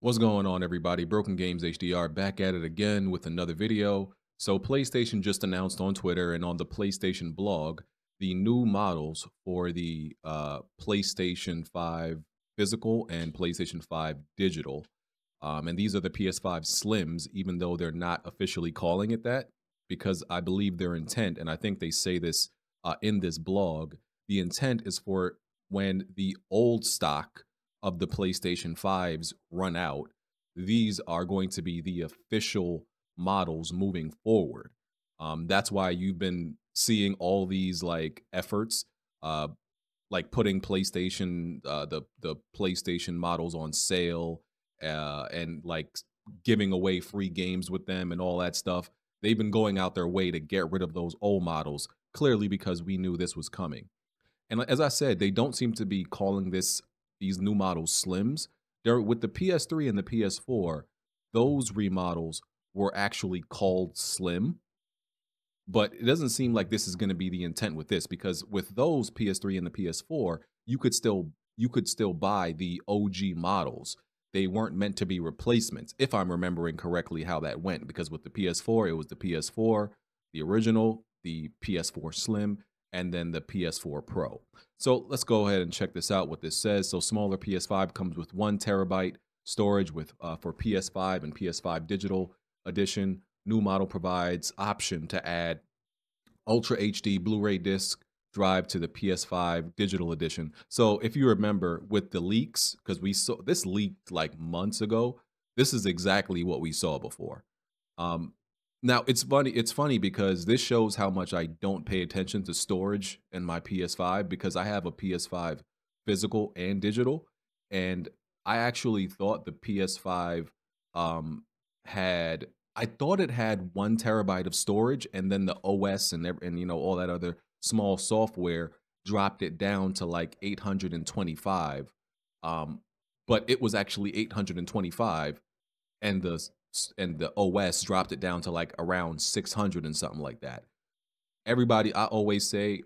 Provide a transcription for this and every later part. What's going on, everybody? Broken Games HDR back at it again with another video. So PlayStation just announced on Twitter and on the PlayStation blog the new models for the PlayStation 5 physical and PlayStation 5 digital. And these are the PS5 Slims, even though they're not officially calling it that, because I believe their intent, and I think they say this in this blog, the intent is for when the old stock of the PlayStation 5s run out, these are going to be the official models moving forward. That's why you've been seeing all these like efforts, like putting PlayStation, the PlayStation models on sale, and like giving away free games with them and all that stuff. They've been going out their way to get rid of those old models, clearly because we knew this was coming. And as I said, they don't seem to be calling these new models Slims. They're with the PS3 and the PS4, those remodels were actually called Slim, but it doesn't seem like this is going to be the intent with this, because with those PS3 and the PS4, you could still buy the OG models. They weren't meant to be replacements, if I'm remembering correctly how that went, because with the PS4, it was the PS4, the original, the PS4 Slim, and then the PS4 Pro. So let's go ahead and check this out, what this says. So smaller PS5 comes with 1 terabyte storage with for PS5 and PS5 Digital Edition. New model provides option to add Ultra HD Blu-ray disc drive to the PS5 Digital Edition. So if you remember with the leaks, because we saw this leaked like months ago, this is exactly what we saw before. Now, it's funny because this shows how much I don't pay attention to storage in my PS5, because I have a PS5 physical and digital, and I actually thought the PS5 had 1 terabyte of storage, and then the OS and you know, all that other small software dropped it down to like 825, but it was actually 825, and the OS dropped it down to like around 600 and something like that. Everybody, I always say,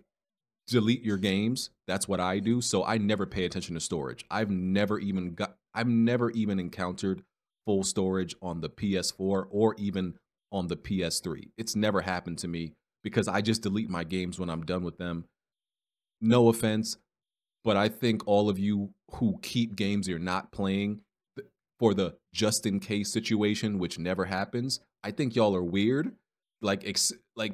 delete your games. That's what I do. So I never pay attention to storage. I've never even encountered full storage on the PS4 or even on the PS3. It's never happened to me, because I just delete my games when I'm done with them. No offense, but I think all of you who keep games you're not playing for the just in case situation, which never happens, I think y'all are weird. Like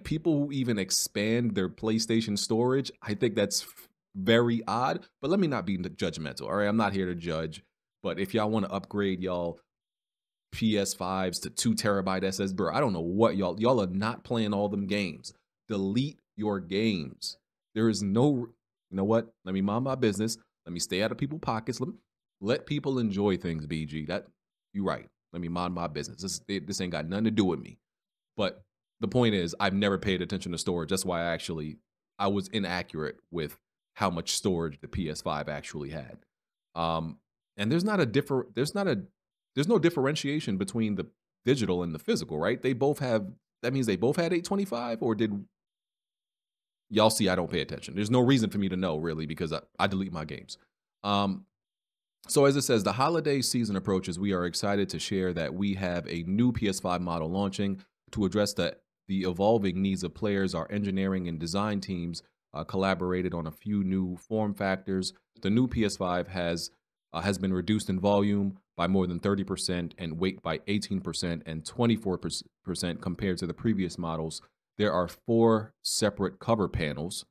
people who even expand their PlayStation storage, I think that's very odd. But let me not be judgmental, all right? I'm not here to judge. But if y'all want to upgrade y'all PS5s to 2 terabyte SSD, bro, I don't know what y'all are not playing all them games. Delete your games. There is no, you know what? Let me mind my business. Let me stay out of people's pockets. Let people enjoy things, BG. That, you're right. Let me mind my business. This ain't got nothing to do with me. But the point is, I've never paid attention to storage. That's why I was inaccurate with how much storage the PS5 actually had. And there's no differentiation between the digital and the physical, right? That means they both had 825, or did y'all see I don't pay attention? There's no reason for me to know, really, because I delete my games. So as it says, the holiday season approaches. We are excited to share that we have a new PS5 model launching to address the evolving needs of players. Our engineering and design teams collaborated on a few new form factors. The new PS5 has been reduced in volume by more than 30% and weight by 18% and 24% compared to the previous models. There are 4 separate cover panels.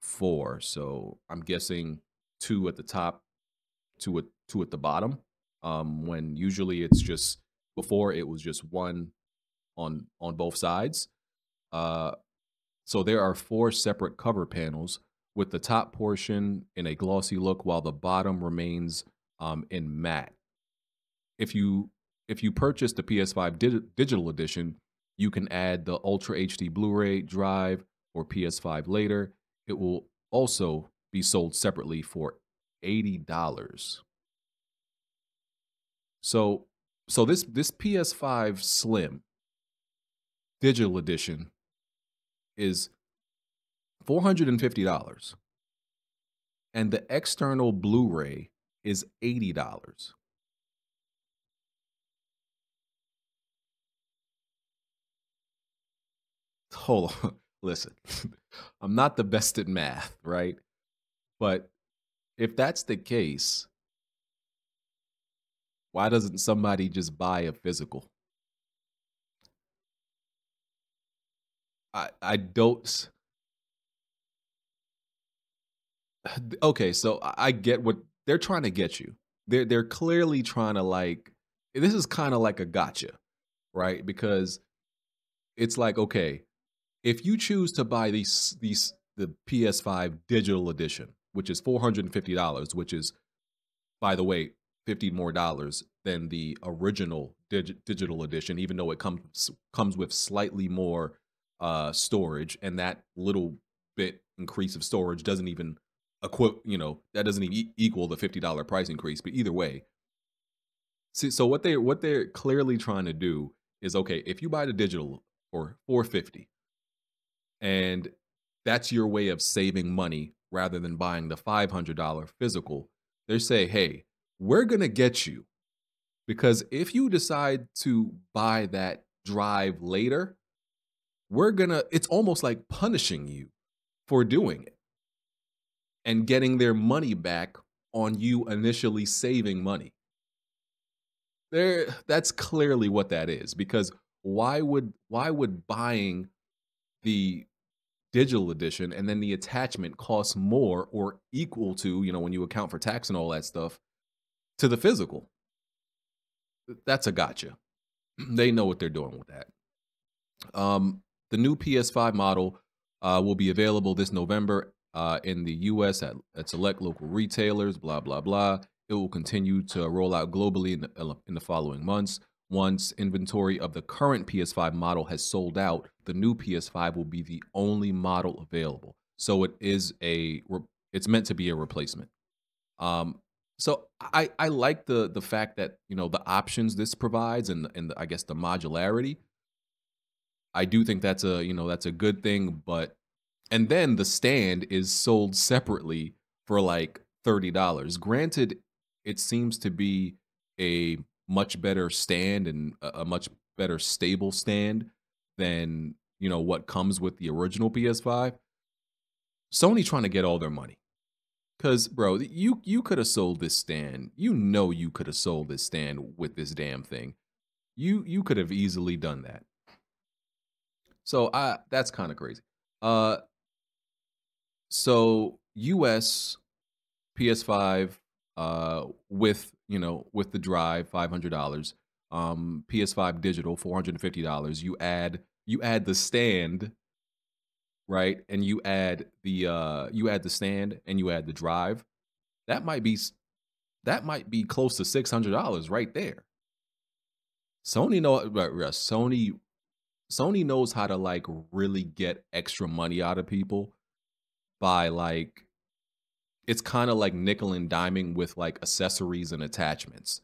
4, so I'm guessing 2 at the top, 2 at the bottom, when usually it's just, before it was just 1 on both sides. So there are 4 separate cover panels, with the top portion in a glossy look while the bottom remains in matte. If you purchase the PS5 Digital Edition, you can add the Ultra HD Blu-ray drive or PS5 later. It will also be sold separately for $80. So this PS5 Slim Digital Edition is $450, and the external Blu-ray is $80. hold on, listen, I'm not the best at math, right? But if that's the case, why doesn't somebody just buy a physical? I don't. Okay, so I get what they're trying to get you. They're clearly trying to, like, this is kind of like a gotcha, right? Because it's like, okay, if you choose to buy the PS5 digital edition, which is $450, which is, by the way, $50 more than the original digital edition, even though it comes with slightly more storage, and that little bit increase of storage doesn't even that doesn't even equal the $50 price increase. But either way, see, so what they're clearly trying to do is, okay, if you buy the digital for $450, and that's your way of saving money rather than buying the $500 physical, they say, hey, we're gonna get you, because if you decide to buy that drive later, it's almost like punishing you for doing it and getting their money back on you initially saving money. That's clearly what that is, because why would buying the digital edition and then the attachment cost more or equal to, you know, when you account for tax and all that stuff, to the physical? That's a gotcha. They know what they're doing with that. The new PS5 model will be available this November in the U.S. at select local retailers, blah, blah, blah. It will continue to roll out globally in the following months. Once inventory of the current PS5 model has sold out, the new PS5 will be the only model available. So it's meant to be a replacement. So I like the fact that, you know, the options this provides and I guess the modularity. I do think that's a good thing, but and then the stand is sold separately for like $30. Granted, it seems to be a much better stand and a much better stable stand than, you know, what comes with the original PS5. Sony trying to get all their money. Cause bro, you could have sold this stand. You know, you could have sold this stand with this damn thing. You could have easily done that. So that's kind of crazy. So US PS5 with the drive, $500, PS5 digital, $450. You add the stand, right? And you add the stand and you add the drive. That might be close to $600 right there. Sony knows how to, like, really get extra money out of people by, like, it's kind of like nickel and diming with, like, accessories and attachments.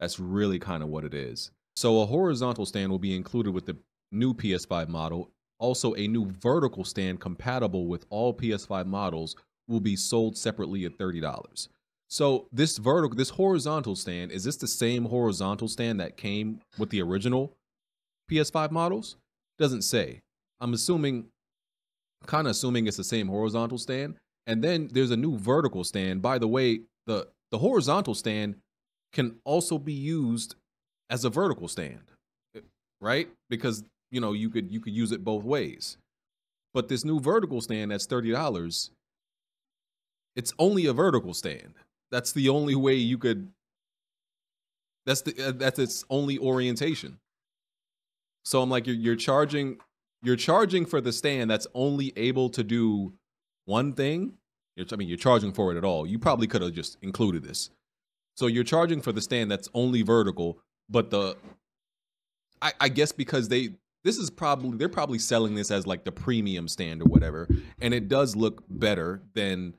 That's really kind of what it is. So a horizontal stand will be included with the new PS5 model. Also, a new vertical stand compatible with all PS5 models will be sold separately at $30. So this horizontal stand, is this the same horizontal stand that came with the original PS5 models? Doesn't say. I'm assuming it's the same horizontal stand. And then there's a new vertical stand. By the way, the horizontal stand can also be used as a vertical stand, right? Because, you know, you could use it both ways. But this new vertical stand that's $30, it's only a vertical stand. That's the only way you could. That's its only orientation. So I'm like, you're charging for the stand that's only able to do one thing. You're charging for it at all. You probably could have just included this. So you're charging for the stand that's only vertical, but I guess because they're probably selling this as like the premium stand or whatever, and it does look better than,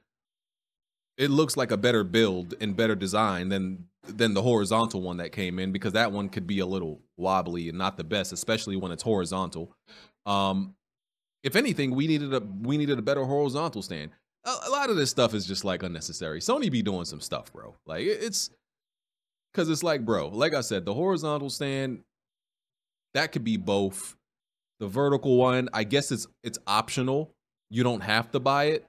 it looks like a better build and better design than the horizontal one that came in, because that one could be a little wobbly and not the best, especially when it's horizontal. If anything, we needed a better horizontal stand. A lot of this stuff is just like unnecessary. Sony be doing some stuff, bro. Like because it's like, bro, like I said, the horizontal stand, that could be both. The vertical one, I guess it's optional. You don't have to buy it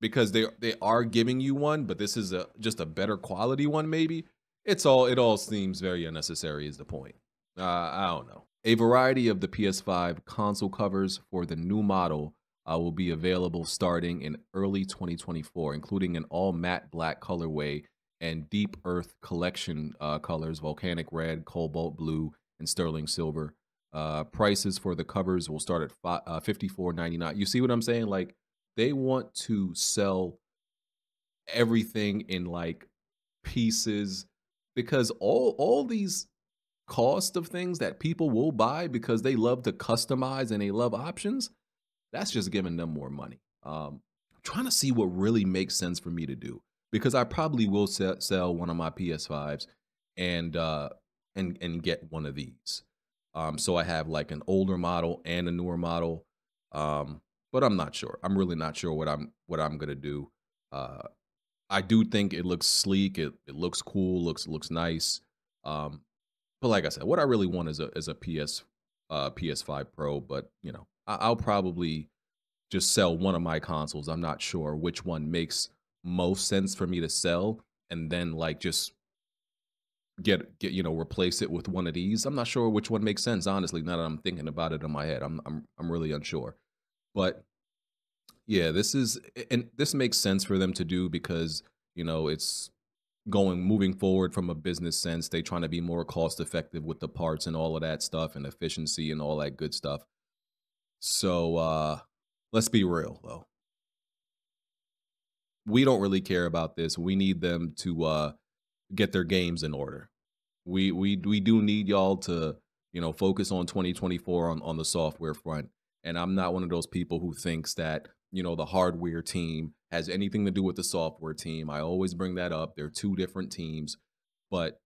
because they are giving you one, but this is just a better quality one maybe. It all seems very unnecessary is the point. I don't know. A variety of the PS5 console covers for the new model will be available starting in early 2024, including an all matte black colorway and deep earth collection colors, volcanic red, cobalt blue, and sterling silver. Prices for the covers will start at $54.99. You see what I'm saying? Like, they want to sell everything in like pieces because all these cost of things that people will buy because they love to customize and they love options, that's just giving them more money. I'm trying to see what really makes sense for me to do, because I probably will sell one of my PS5s and get one of these. So I have like an older model and a newer model, but I'm not sure. I'm really not sure what I'm gonna do. I do think it looks sleek. It looks cool. Looks nice. But like I said, what I really want is a PS5 Pro. But you know, I'll probably just sell one of my consoles. I'm not sure which one makes most sense for me to sell, and then like just get you know, replace it with one of these. I'm not sure which one makes sense, honestly. Now that I'm thinking about it in my head, I'm really unsure. But yeah, this makes sense for them to do because, you know, it's moving forward from a business sense. They're trying to be more cost effective with the parts and all of that stuff and efficiency and all that good stuff. So let's be real though. We don't really care about this. We need them to get their games in order. We do need y'all to, you know, focus on 2024 on the software front. And I'm not one of those people who thinks that, you know, the hardware team has anything to do with the software team. I always bring that up. They're two different teams. But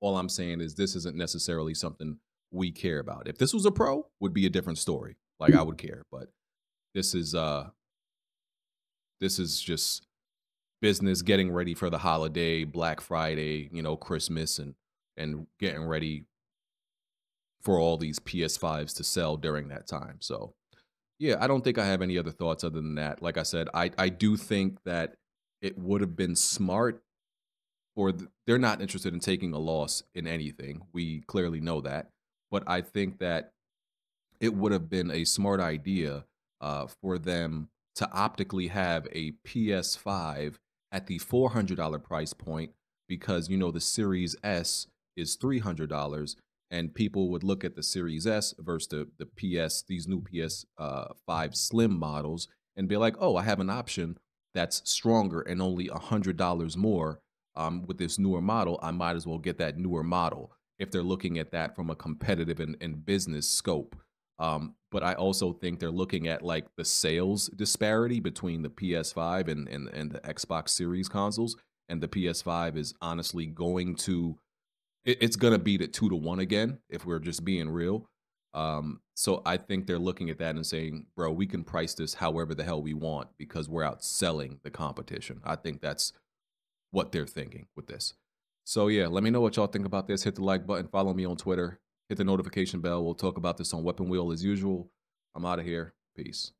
all I'm saying is this isn't necessarily something we care about. If this was a pro, it would be a different story. Like, I would care. But this is just business getting ready for the holiday, Black Friday, you know, Christmas, and getting ready for all these PS5s to sell during that time. So yeah, I don't think I have any other thoughts other than that. Like I said, I do think that it would have been smart, or they're not interested in taking a loss in anything. We clearly know that. But I think that it would have been a smart idea for them to optically have a PS5 at the $400 price point, because, you know, the Series S is $300, and people would look at the Series S versus the these new PS5 Slim models and be like, oh, I have an option that's stronger and only $100 more with this newer model. I might as well get that newer model if they're looking at that from a competitive and business scope. But I also think they're looking at like the sales disparity between the PS5 and the Xbox Series consoles, and the PS5 is honestly it's going to beat at 2-to-1 again, if we're just being real. So I think they're looking at that and saying, bro, we can price this however the hell we want because we're outselling the competition. I think that's what they're thinking with this. So yeah, let me know what y'all think about this. Hit the like button, follow me on Twitter. Hit the notification bell. We'll talk about this on Weapon Wheel as usual. I'm out of here. Peace.